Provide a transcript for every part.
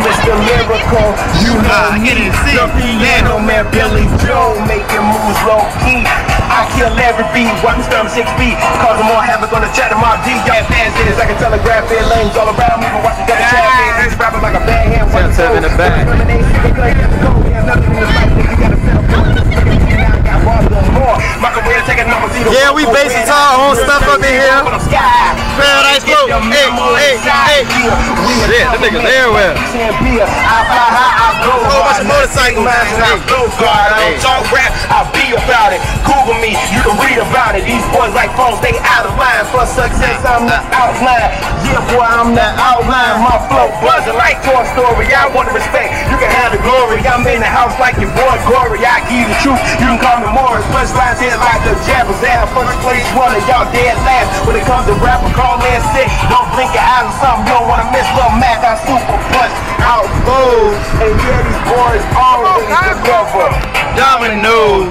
Mr. Lyrical, you know me, the piano man Billy Joe, making moves low key. I kill every beat, watch me stir 6 feet, causing more havoc on the chat of my D. Y'all fans is I can telegraph their lanes all around me, but watch the double chat, it's rapping like a bad hand. What's up in the back? Yeah, we base it all on stuff up in here. PairoDice Flow. Hey. Shit, that nigga's everywhere. Oh, much motorcycle. I go guard. I don't talk rap. I be about it. Google me. You can read about it. These boys like phones. They out of line. For success, I'm the outline. Yeah, boy, I'm the outline. My flow buzzing like Toy Story. I want to respect. You can have the glory. I'm in the house like your boy Glory. I give you the truth. You can call me Morris. Punchlines here like the Jabbers. First place one of y'all dead last. When it comes to rap, I call in sick. Don't blink your eyes or something. You don't want to miss Lil Mac. I super punch out blows. And yeah, these boys always discover. Dominoes.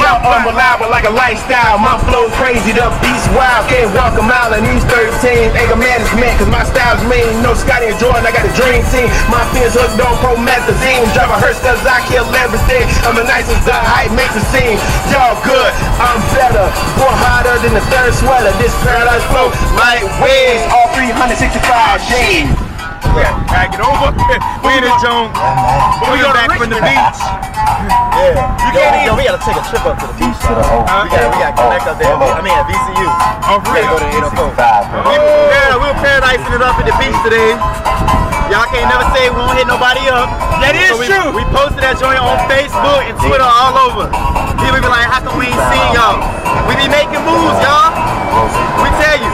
Y'all unreliable like a lifestyle. My flow's crazy, the beast wild. Can't walk a mile in these 13. Ain't a management, cause my style's mean. No Scotty and Jordan, I got a dream team. My fans hooked on promethazine. Drive a hearse cause I kill everything. I'm the nicest, the hype makes a scene. Y'all good, I'm better. More hotter than the third sweater. This PairoDice Flow, light waves. All 365 days. I get over. We in the zone. We go back from the beach. Yeah. We gotta take a trip up to the beach. We gotta connect up there. I mean, at VCU. We gotta go to 804. We were PairoDicing it up at the beach today. Y'all can't never say we won't hit nobody up. That is true. We posted that joint on Facebook and Twitter all over. People be like, how come we ain't seen y'all? We be making moves, y'all. We tell you.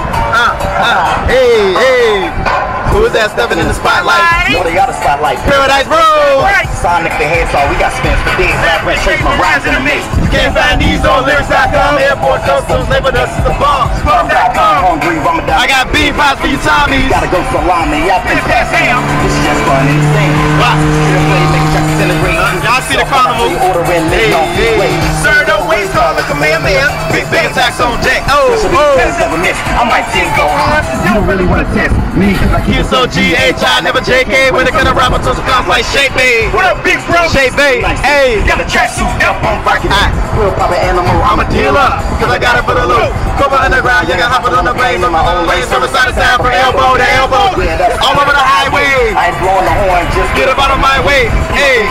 Who is that stepping in the spotlight? No, they got a spotlight. PairoDice Road. Sonic the Headsaw, we got spins for days. Rap rent, trace my rhymes in the mix. You can't find these on lyrics.com. Airport customs, label dust is a bomb. Smoke.com. I got bean pops for you Tommies. Gotta go for linemen. Y'all think that's ham. It's just fun and insane. Y'all see the carnival. Sir, don't waste all the command, man. Big bang attacks on Jack. I might see it go hard. You don't really want to test me. QSOGHI, never JK. When it comes to rap, my toes comes like Shape Babe. What up, big bro? Shape Babe. Hey, got a tracksuit up on rocket. Real proper animal. I'm a dealer, cause I got it for the loot. Cobra underground, you got hop it on the blaze. On my own lanes, from the side to side, from elbow to elbow. All over the highway. I ain't blowing the horn, just get up out of my way. Hey,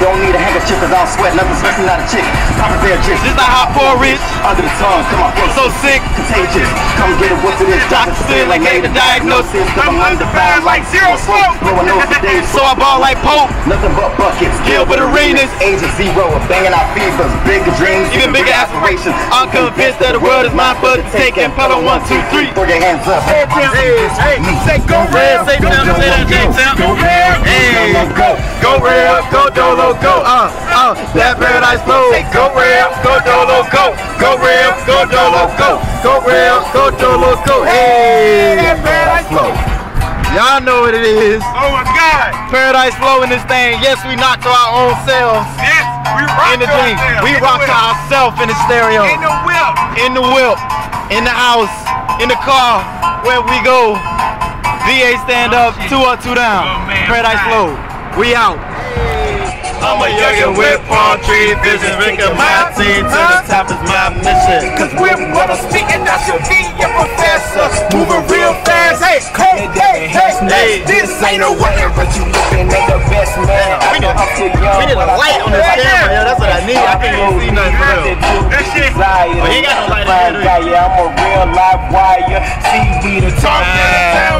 don't need a handkerchief cause I don't sweat nothing, especially not a chick. Proper bear chicks. This not hot for rich. Under the tongue, come on, bro. So sick. Contagious. Come get it, what's it is. Doctor said like ain't the diagnosis. I'm undefined like zero slope. Blowing over the days. So I ball like Pope. Nothing but buckets. Kill with arenas. Age of zero. We're banging our fevers. Bigger dreams. Even bigger aspirations. I'm convinced that the world is mine for the taking. Pedal 1, 2, 3. Throw your hands up. Hey, say go real. Say down. Say that J Town. Go real. Hey, go real. Go Dolo. Go, that PairoDice Flow. Go real, go Dolo, go. Go real, go Dolo, go. Go real, go Dolo, go. Hey, that PairoDice Flow. Y'all know what it is. Oh my God. PairoDice Flow in this thing. Yes, we knock to our own selves. Yes, we rock in the thing. We rock to ourselves in the stereo. In the whip. In the whip. In the house. In the car. Where we go. V.A. stand up. 2 up, 2 down. PairoDice Flow. We out. I'm a youngin' with palm tree vision, making my team to the top is my mission. Cause we're mother speaking, I should be your professor. Moving real fast, hey, cold, hey. This ain't a way, but you looking at the best man. We need a light on this camera, yo, that's what I need. I can't even see nothing real. That shit, oh, he got no light in here, dude. I'm a real live wire, see the top.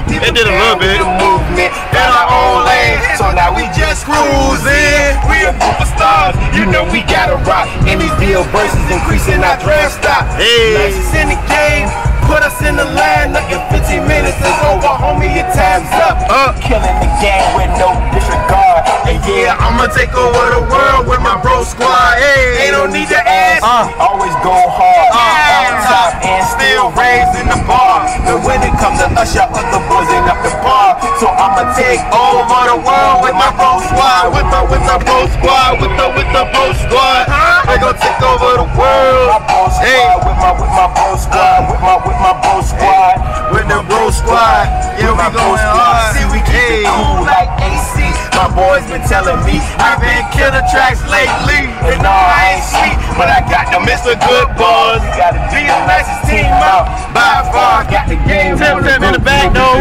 It did a little bit. In our own lane, so now we just cruising. We a group of stars, you know we gotta rock. And these deal verses increasing our draft stock. Hey, us in the game, put us in the line. Look, in 15 minutes is over, homie, your time's up. Killing the game with no disregard. And yeah, I'ma take over the world with my bro squad. Hey, ain't no need to ask. Always go hard. On top and still raised in the bar. But when it comes to us, y'all other boys ain't up the bar. So I'ma take over the world with my bro squad. With my bro squad, with the bro squad, they gon' take over the world. My bro squad, hey. with my bro squad, with my bro squad, hey. With the bro squad, yeah, we going hard. See, we keep it cool like AC. my boys been telling me I've been killing tracks lately. And no, I ain't sleep, but I got the Mr. Good Boys. We gotta be the nicest team out by far. Got the game in the back though.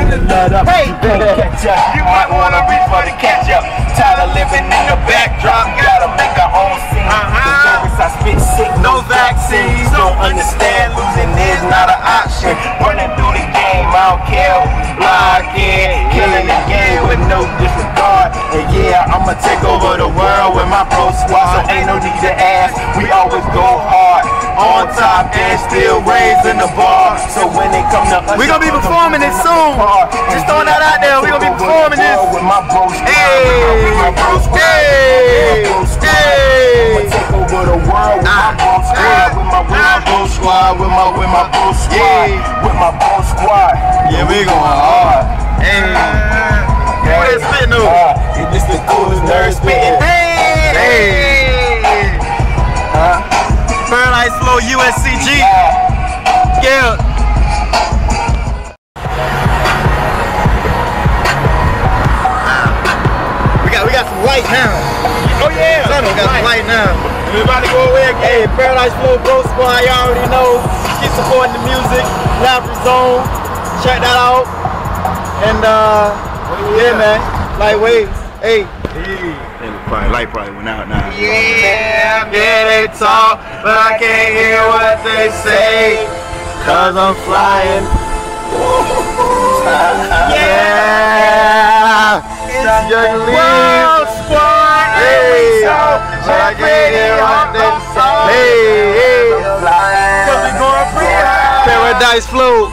Hey, you might wanna be for the catch up. Tired of living in the backdrop. Gotta make our own scene. I spit sick, no vaccines. Don't understand losing is not an option. Running through the game, I don't care who's blocking. Killing the game with no disregard. And yeah, I'ma take over the world with my pro squad. So ain't no need to ask, we always go hard. On top and still raising the bar. So when they come to us, we gonna be performing it soon. Just throwing that out there, we gonna be performing this. Hey, take over the world with my bro squad, with my bro squad, with my bro squad. Yeah, we going hard. Hey, what is spitting over? It's the coolest nerd spitting. Hey, PairoDice Flow USCG. Yeah. We got some light now. Oh yeah, son, we got some light now. We about to go away again. Hey, PairoDice Flow Bro Squad, y'all already know. Keep supporting the music. Laughing Zone. Check that out. And yeah, man. Light waves. Hey. Light probably went out now. Yeah, they talk, but I can't hear what they say. 'Cause I'm flying. Yeah. It's your world squad, hey, I can't hear what they say. Hey, PairoDice Flow or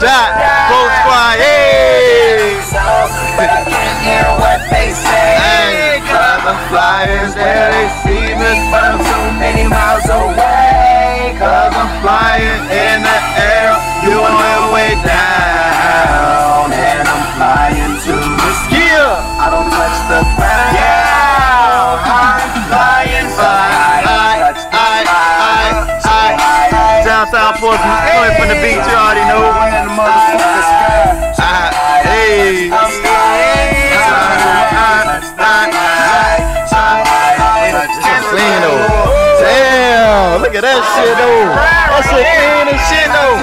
that Bro Squad, hey. But I can't hear what they say. Hey, 'cause I'm flying, there they see me, but I'm so many miles away. 'Cause I'm flying in the air, you on your way down, and I'm flying to the sky. I don't touch the ground. Yeah, I'm flying high. I down south boys coming from the beach. You already know. Hey. Damn, look at that shit though. That shit clean and shit though.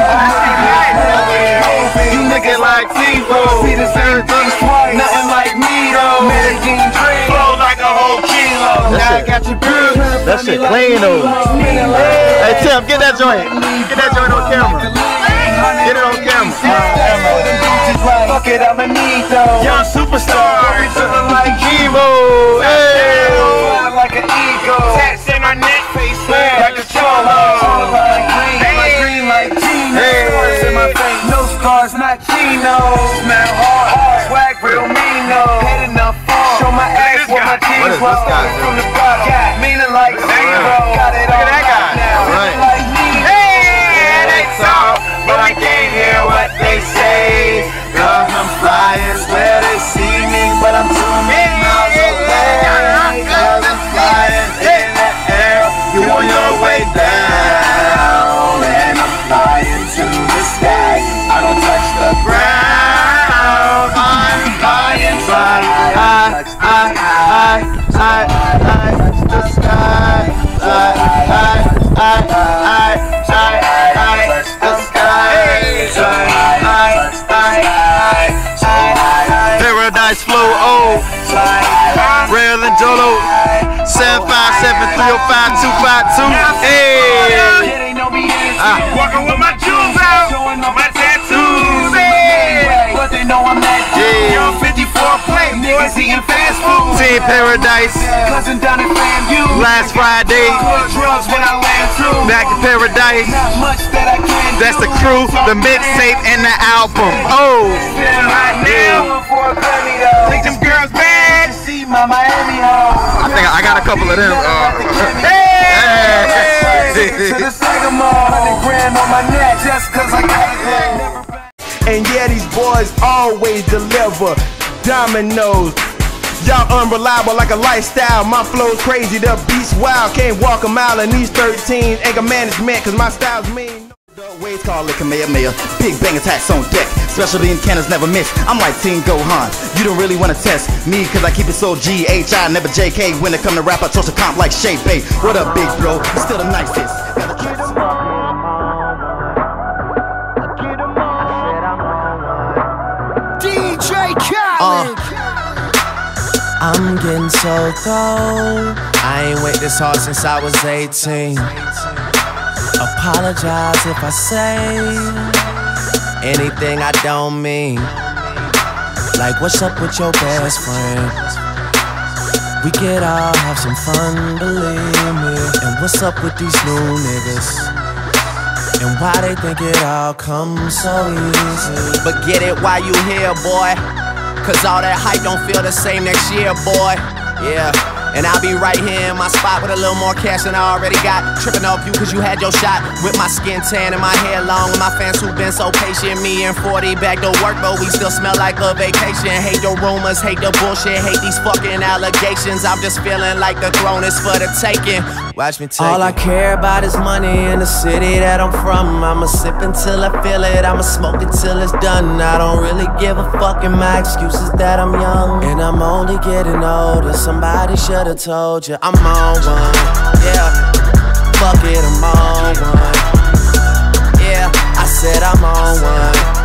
You looking like Devo. See this everything twice. Nothing like. Flow like a whole kilo. Now I got you bruised. That shit clean though. Hey Tim, get that joint. Get that joint on camera. Get it on camera. Fuck it, I'ma need though. Young superstar. Something like Devo. Hey. Like an ego. Tats in my neck. Face like a cholo. Like green, like Gino. Scars in my face. No scars, not Gino. Smell hard. Swag real Mino. Head enough. Show my ass what my team was from the bottom. Meaning like zero. Got it all right now. Hey, they talk, but I can't hear what they say. 'Cause I'm flying, where they see me, but I'm too many miles away. 'Cause I'm flying in the air, you on your way down, and I'm flying to the sky. I don't touch the ground. I'm flying by. I touch the sky. I touch the sky. PairoDice Flow, Relle014 and Dolo. 757-305-252. Hey, walking with my jewels out, my tattoos. Hey, but they know I'm that dude. Niggas eating fast food. Team PairoDice. Cousin down in FAMU. Last Friday. Drugs when I land through. Back to PairoDice. Not much that I can do. That's the crew, the mixtape, and the album. Oh. Take them girls back. See my Miami. I think I got a couple of them. To the Sagamore. 100 grand on my neck just 'cause I got it. And yeah, these boys always deliver. Dominoes, y'all unreliable like a lifestyle. My flow's crazy, the beast wild. Can't walk a mile in these 13. Anger management, 'cause my style's mean. Always call it Kamehameha. Big bang attacks on deck. Specialty in cannons never miss. I'm like Teen Gohan. You don't really want to test me because I keep it so G-H-I, never J-K. When it come to rap, I toss a comp like Shay Bay. What up, big bro? I'm still the nicest. DJ Khaled. I'm getting so cold. I ain't went this hard since I was 18. Apologize if I say anything I don't mean. Like, what's up with your best friend? We could all have some fun, believe me. And what's up with these new niggas? And why they think it all comes so easy? But get it while you here, boy, cause all that hype don't feel the same next year, boy. Yeah, and I'll be right here in my spot with a little more cash than I already got. Tripping off you cause you had your shot. With my skin tan and my hair long, with my fans who've been so patient. Me and 40 back to work, but we still smell like a vacation. Hate your rumors, hate the bullshit, hate these fucking allegations. I'm just feeling like the throne is for the taking. Watch me take all it. I care about is money in the city that I'm from. I'ma sip until I feel it, I'ma smoke it till it's done. I don't really give a fuck, and my excuse is that I'm young. And I'm only getting older, somebody should've told you. I'm on one, yeah, fuck it, I'm on one. Yeah, I said I'm on one.